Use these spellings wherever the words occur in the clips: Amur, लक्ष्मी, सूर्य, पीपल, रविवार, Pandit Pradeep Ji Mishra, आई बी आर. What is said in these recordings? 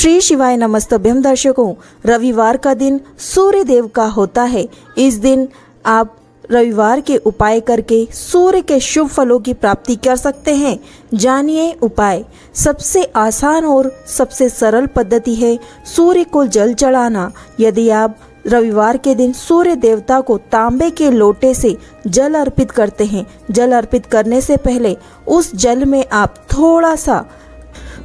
श्री शिवाय नमस्तभ्यम। दर्शकों, रविवार का दिन सूर्य देव का होता है। इस दिन आप रविवार के उपाय करके सूर्य के शुभ फलों की प्राप्ति कर सकते हैं। जानिए उपाय। सबसे आसान और सबसे सरल पद्धति है सूर्य को जल चढ़ाना। यदि आप रविवार के दिन सूर्य देवता को तांबे के लोटे से जल अर्पित करते हैं, जल अर्पित करने से पहले उस जल में आप थोड़ा सा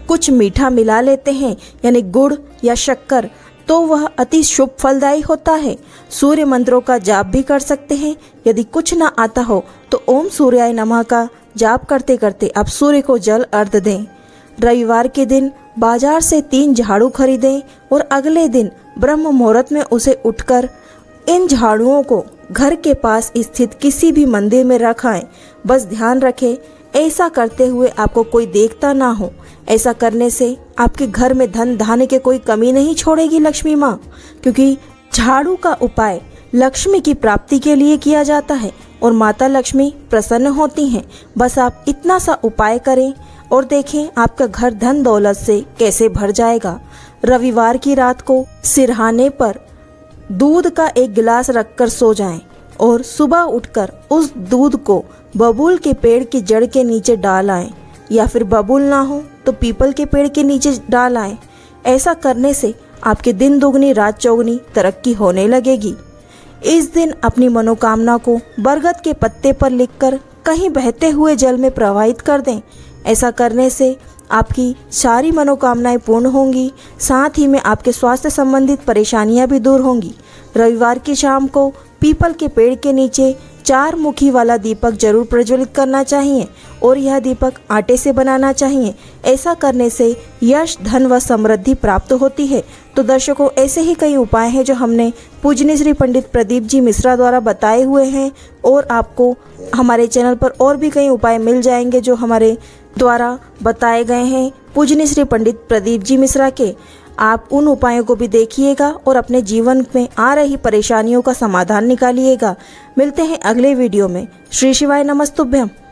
कुछ मीठा मिला लेते हैं, यानी गुड़ या शक्कर, तो वह अति शुभ फलदायी होता है। सूर्य मंत्रों का जाप भी कर सकते हैं। यदि कुछ ना आता हो तो ओम सूर्याय नमः का जाप करते करते आप सूर्य को जल अर्घ दें। रविवार के दिन बाजार से 3 झाड़ू खरीदें और अगले दिन ब्रह्म मुहूर्त में उसे उठकर इन झाड़ुओं को घर के पास स्थित किसी भी मंदिर में रखाएं। बस ध्यान रखें ऐसा करते हुए आपको कोई देखता ना हो। ऐसा करने से आपके घर में धन धान्य की कोई कमी नहीं छोड़ेगी लक्ष्मी माँ, क्योंकि झाड़ू का उपाय लक्ष्मी की प्राप्ति के लिए किया जाता है और माता लक्ष्मी प्रसन्न होती हैं। बस आप इतना सा उपाय करें और देखें आपका घर धन दौलत से कैसे भर जाएगा। रविवार की रात को सिरहाने पर दूध का एक गिलास रखकर सो जाएं और सुबह उठकर उस दूध को बबूल के पेड़ की जड़ के नीचे डाल आएं, या फिर बबूल ना हो तो पीपल के पेड़ के नीचे डाल आएं। ऐसा करने से आपके दिन दोगुनी रात चौगुनी तरक्की होने लगेगी। इस दिन अपनी मनोकामना को बरगद के पत्ते पर लिखकर कहीं बहते हुए जल में प्रवाहित कर दें। ऐसा करने से आपकी सारी मनोकामनाएं पूर्ण होंगी, साथ ही में आपके स्वास्थ्य संबंधित परेशानियां भी दूर होंगी। रविवार की शाम को पीपल के पेड़ के नीचे 4 मुखी वाला दीपक जरूर प्रज्वलित करना चाहिए और यह दीपक आटे से बनाना चाहिए। ऐसा करने से यश, धन व समृद्धि प्राप्त होती है। तो दर्शकों, ऐसे ही कई उपाय हैं जो हमने पूजनीय श्री पंडित प्रदीप जी मिश्रा द्वारा बताए हुए हैं और आपको हमारे चैनल पर और भी कई उपाय मिल जाएंगे जो हमारे द्वारा बताए गए हैं पूजनीय श्री पंडित प्रदीप जी मिश्रा के। आप उन उपायों को भी देखिएगा और अपने जीवन में आ रही परेशानियों का समाधान निकालिएगा। मिलते हैं अगले वीडियो में। श्री शिवाय नमस्तुभ्यम।